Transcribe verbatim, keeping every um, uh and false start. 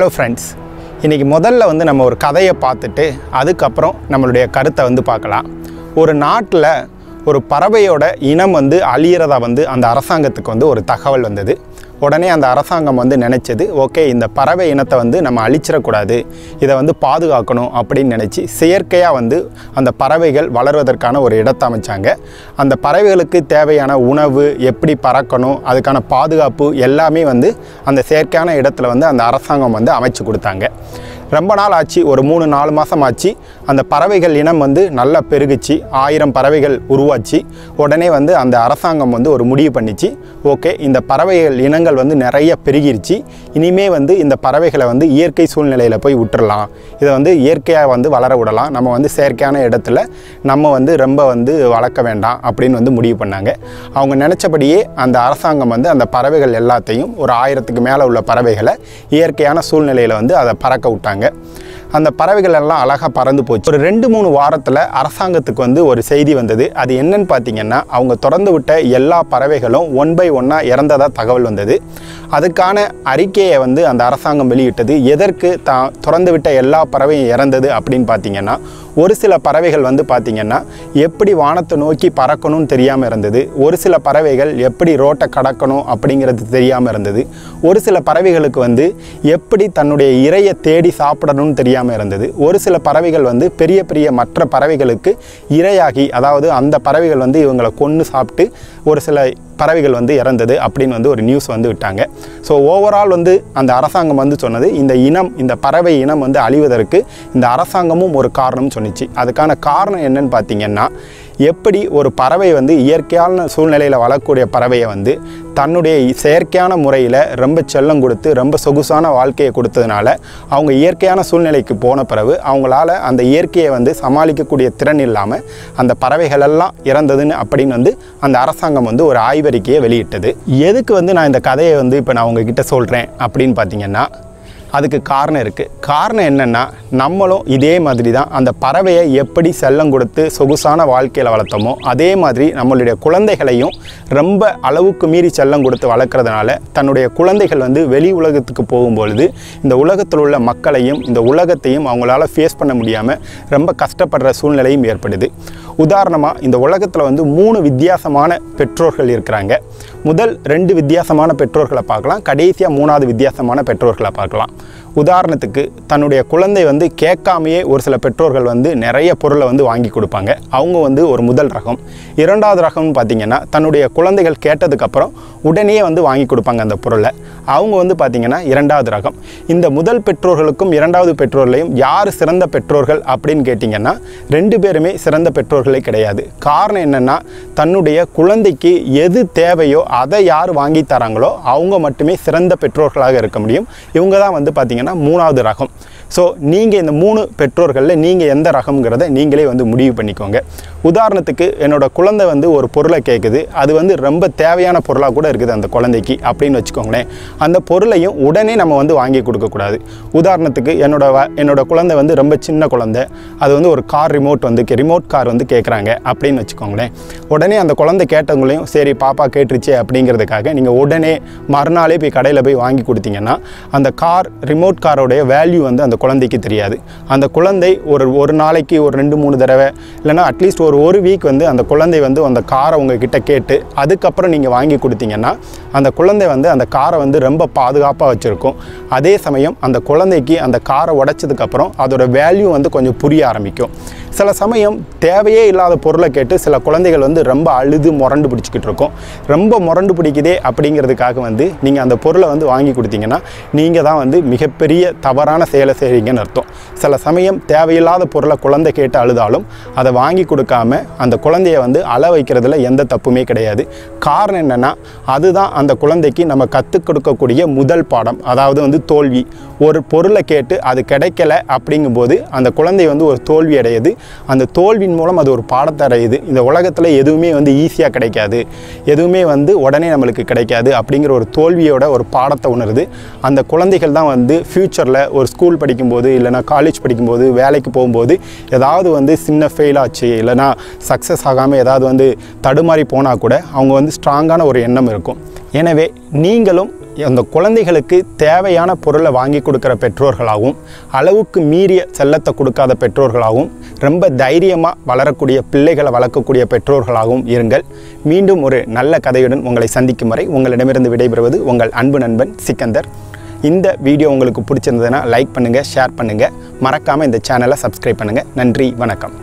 Hello friends, இன்றைக்கி முதல்ல வந்து நம்ம ஒரு கதையை பார்த்துட்டு அதுக்கப்புறம் நம்மளுடைய கருத்தை வந்து பார்க்கலாம். ஒரு நாட்டில் ஒரு பறவையோட இனம் வந்து அழியிறதா வந்து அந்த அரசாங்கத்துக்கு வந்து ஒரு தகவல் வந்தது. உடனே அந்த அரசாங்கம் வந்து நினச்சது, ஓகே இந்த பறவை இனத்தை வந்து நம்ம அழிச்சிடக்கூடாது, இதை வந்து பாதுகாக்கணும் அப்படின்னு நினச்சி செயற்கையாக வந்து அந்த பறவைகள் வளர்வதற்கான ஒரு இடத்தை அமைச்சாங்க. அந்த பறவைகளுக்கு தேவையான உணவு, எப்படி பறக்கணும், அதுக்கான பாதுகாப்பு எல்லாமே வந்து அந்த செயற்கையான இடத்துல வந்து அந்த அரசாங்கம் வந்து அமைச்சு கொடுத்தாங்க. ரொம்ப நாள் ஆச்சு, ஒரு மூணு நாலு மாதம் ஆச்சு. அந்த பறவைகள் இனம் வந்து நல்லா பெருகிச்சு, ஆயிரம் பறவைகள் உருவாச்சு. உடனே வந்து அந்த அரசாங்கம் வந்து ஒரு முடிவு பண்ணிச்சு, ஓகே இந்த பறவைகள் இனங்கள் வந்து நிறைய பெருகிருச்சு, இனிமேல் வந்து இந்த பறவைகளை வந்து இயற்கை சூழ்நிலையில் போய் விட்டுறலாம், இதை வந்து இயற்கையாக வந்து வளர விடலாம், நம்ம வந்து செயற்கையான இடத்துல நம்ம வந்து ரொம்ப வந்து வளர்க்க வேண்டாம் அப்படின்னு வந்து முடிவு பண்ணாங்க. அவங்க நினச்சபடியே அந்த அரசாங்கம் வந்து அந்த பறவைகள் எல்லாத்தையும், ஒரு ஆயிரத்துக்கு மேலே உள்ள பறவைகளை இயற்கையான சூழ்நிலையில் வந்து அதை பறக்க விட்டாங்க. அந்த பறவைகள் எல்லாம் அழகாக பறந்து போச்சு. ஒரு ரெண்டு மூணு வாரத்தில் அரசாங்கத்துக்கு வந்து ஒரு செய்தி வந்தது. அது என்னன்னு பார்த்தீங்கன்னா, அவங்க திறந்து விட்ட எல்லா பறவைகளும் ஒன் பை ஒன்னாக இறந்ததாக தகவல் வந்தது. அதுக்கான அறிக்கையை வந்து அந்த அரசாங்கம் வெளியிட்டது. எதற்கு தான் திறந்து விட்ட எல்லா பறவையும் இறந்தது அப்படின்னு பார்த்தீங்கன்னா, ஒரு சில பறவைகள் வந்து பார்த்திங்கன்னா எப்படி வானத்தை நோக்கி பறக்கணும்னு தெரியாமல் இருந்தது, ஒரு சில பறவைகள் எப்படி ரோட்டை கடக்கணும் அப்படிங்கிறது தெரியாமல் இருந்தது, ஒரு சில பறவைகளுக்கு வந்து எப்படி தன்னுடைய இரையை தேடி சாப்பிடணும்னு தெரியாமல் இருந்தது, ஒரு சில பறவைகள் வந்து பெரிய பெரிய மற்ற பறவைகளுக்கு இரையாகி, அதாவது அந்த பறவைகள் வந்து இவங்களை கொன்று சாப்பிட்டு ஒரு சில பறவைகள் வந்து இறந்தது அப்படின்னு வந்து ஒரு நியூஸ் வந்து விட்டாங்க. ஸோ ஓவரால் வந்து அந்த அரசாங்கம் வந்து சொன்னது, இந்த இனம், இந்த பறவை இனம் வந்து அழிவதற்கு இந்த அரசாங்கமும் ஒரு காரணம்னு சொன்னிச்சு. அதுக்கான காரணம் என்னன்னு பார்த்தீங்கன்னா, எப்படி ஒரு பறவை வந்து இயற்கையான சூழ்நிலையில் வளரக்கூடிய பறவையை வந்து தன்னுடைய செயற்கையான முறையில் ரொம்ப செல்லம் கொடுத்து ரொம்ப சொகுசான வாழ்க்கையை கொடுத்ததுனால அவங்க இயற்கையான சூழ்நிலைக்கு போன பிறகு அவங்களால அந்த இயற்கையை வந்து சமாளிக்கக்கூடிய திறன் இல்லாமல் அந்த பறவைகளெல்லாம் இறந்ததுன்னு அப்படின்னு வந்து அந்த அரசாங்கம் வந்து ஒரு ஆய்வறிக்கையை வெளியிட்டது. எதுக்கு வந்து நான் இந்த கதையை வந்து இப்போ நான் உங்ககிட்ட சொல்கிறேன் அப்படின்னு பார்த்தீங்கன்னா, அதுக்கு காரணம் இருக்குது. காரணம் என்னென்னா, நம்மளும் இதே மாதிரி தான் அந்த பறவையை எப்படி செல்லம் கொடுத்து சொகுசான வாழ்க்கையில் வளர்த்தோமோ அதே மாதிரி நம்மளுடைய குழந்தைகளையும் ரொம்ப அளவுக்கு மீறி செல்லம் கொடுத்து வளர்க்குறதுனால தன்னுடைய குழந்தைகள் வந்து வெளி உலகத்துக்கு போகும்பொழுது இந்த உலகத்தில் உள்ள மக்களையும் இந்த உலகத்தையும் அவங்களால ஃபேஸ் பண்ண முடியாமல் ரொம்ப கஷ்டப்படுற சூழ்நிலையும் ஏற்படுது. உதாரணமாக, இந்த உலகத்தில் வந்து மூணு வித்தியாசமான பெற்றோர்கள் இருக்கிறாங்க. முதல் ரெண்டு வித்தியாசமான பெற்றோர்களை பார்க்கலாம், கடைசியாக மூணாவது வித்தியாசமான பெற்றோர்களை பார்க்கலாம். உதாரணத்துக்கு, தன்னுடைய குழந்தை வந்து கேட்காமையே ஒரு சில பெற்றோர்கள் வந்து நிறைய பொருளை வந்து வாங்கி கொடுப்பாங்க. அவங்க வந்து ஒரு முதல் ரகம். இரண்டாவது ரகம்னு பார்த்திங்கன்னா, தன்னுடைய குழந்தைகள் கேட்டதுக்கப்புறம் உடனே வந்து வாங்கி கொடுப்பாங்க அந்த பொருளை. அவங்க வந்து பார்த்திங்கன்னா இரண்டாவது ரகம். இந்த முதல் பெற்றோர்களுக்கும் இரண்டாவது பெற்றோர்களையும் யார் சிறந்த பெற்றோர்கள் அப்படின்னு கேட்டிங்கன்னா, ரெண்டு பேருமே சிறந்த பெற்றோர்களே கிடையாது. காரணம் என்னென்னா, தன்னுடைய குழந்தைக்கு எது தேவையோ அதை யார் வாங்கி தராங்களோ அவங்க மட்டுமே சிறந்த பெற்றோர்களாக இருக்க முடியும். இவங்க தான் வந்து பார்த்திங்கன்னா மூணாவது ரகம். ஸோ நீங்கள் இந்த மூணு பெற்றோர்களில் நீங்கள் எந்த ரகம்ங்கிறத நீங்களே வந்து முடிவு பண்ணிக்கோங்க. உதாரணத்துக்கு, என்னோடய குழந்தை வந்து ஒரு பொருளை கேட்குது, அது வந்து ரொம்ப தேவையான பொருளாக கூட இருக்குது அந்த குழந்தைக்கு அப்படின்னு வச்சுக்கோங்களேன். அந்த பொருளையும் உடனே நம்ம வந்து வாங்கி கொடுக்கக்கூடாது. உதாரணத்துக்கு, என்னோட என்னோட குழந்தை வந்து ரொம்ப சின்ன குழந்தை, அது வந்து ஒரு கார் ரிமோட் வந்து ரிமோட் கார் வந்து கேட்குறாங்க அப்படின்னு வச்சுக்கோங்களேன். உடனே அந்த குழந்தை கேட்டவங்களையும் சரி பாப்பா கேட்டுருச்சு அப்படிங்கிறதுக்காக நீங்கள் உடனே மறுநாளே போய் கடையில் போய் வாங்கி கொடுத்தீங்கன்னா அந்த கார் ரிமோட் காரோடைய வேல்யூ வந்து அந்த குழந்தைக்கு தெரியாது. அந்த குழந்தை ஒரு ஒரு நாளைக்கு ஒரு ரெண்டு மூணு தடவை இல்லைனா அட்லீஸ்ட் ஒரு ஒரு வீக் வந்து அந்த குழந்தை வந்து அந்த காரை உங்ககிட்ட கேட்டு அதுக்கப்புறம் நீங்கள் வாங்கி கொடுத்தீங்கன்னா அந்த குழந்தை வந்து அந்த காரை வந்து ரொம்ப பாதுகாப்பாக வச்சுருக்கும். அதே சமயம் அந்த குழந்தைக்கு அந்த காரை உடைச்சதுக்கப்புறம் அதோட வேல்யூ வந்து கொஞ்சம் புரிய ஆரம்பிக்கும். சில சமயம் தேவையே இல்லாத பொருளை கேட்டு சில குழந்தைகள் வந்து ரொம்ப அழுது முரண்டு பிடிச்சிக்கிட்டு இருக்கும். ரொம்ப முரண்டு பிடிக்குதே அப்படிங்கிறதுக்காக வந்து நீங்கள் அந்த பொருளை வந்து வாங்கி கொடுத்தீங்கன்னா நீங்கள் தான் வந்து மிகப்பெரிய தவறான செயலை செய்கிறீங்கன்னு அர்த்தம். சில சமயம் தேவையில்லாத பொருளை குழந்தை கேட்டு அழுதாலும் அதை வாங்கி கொடுக்காம அந்த குழந்தைய வந்து அழ வைக்கிறதுல எந்த தப்புமே கிடையாது. காரணம் என்னென்னா, அதுதான் அந்த குழந்தைக்கு நம்ம கற்றுக் கொடுக்கக்கூடிய முதல் பாடம், அதாவது வந்து தோல்வி. ஒரு பொருளை கேட்டு அது கிடைக்கல அப்படிங்கும்போது அந்த குழந்தை வந்து ஒரு தோல்வி அடையுது. அந்த தோல்வியின் மூலம் அது ஒரு பாடத்தை அடையுது. இந்த உலகத்தில் எதுவுமே வந்து ஈஸியாக கிடைக்காது, எதுவுமே வந்து உடனே நம்மளுக்கு கிடைக்காது அப்படிங்கிற ஒரு தோல்வியோட ஒரு பாடத்தை உணருது. அந்த குழந்தைகள் தான் வந்து ஃப்யூச்சரில் ஒரு ஸ்கூல் படிக்கும்போது இல்லைனா காலேஜ் படிக்கும்போது வேலைக்கு போகும்போது ஏதாவது வந்து சின்ன ஃபெயில் ஆச்சு இல்லைனா சக்ஸஸ் ஆகாமல் ஏதாவது வந்து தடுமாறி போனால் கூட அவங்க வந்து ஸ்ட்ராங்கான ஒரு எண்ணம் இருக்கும். எனவே நீங்களும் அந்த குழந்தைகளுக்கு தேவையான பொருளை வாங்கி கொடுக்குற பெற்றோர்களாகவும், அளவுக்கு மீறிய செல்லத்தை கொடுக்காத பெற்றோர்களாகவும், ரொம்ப தைரியமாக வளரக்கூடிய பிள்ளைகளை வளர்க்கக்கூடிய பெற்றோர்களாகவும் இருங்கள். மீண்டும் ஒரு நல்ல கதையுடன் உங்களை சந்திக்கும் வரை உங்களிடமிருந்து விடைபெறுவது உங்கள் அன்பு நண்பன் சிக்கந்தர். இந்த வீடியோ உங்களுக்கு பிடிச்சிருந்ததுன்னா லைக் பண்ணுங்கள், ஷேர் பண்ணுங்கள். மறக்காமல் இந்த சேனலை சப்ஸ்கிரைப் பண்ணுங்கள். நன்றி, வணக்கம்.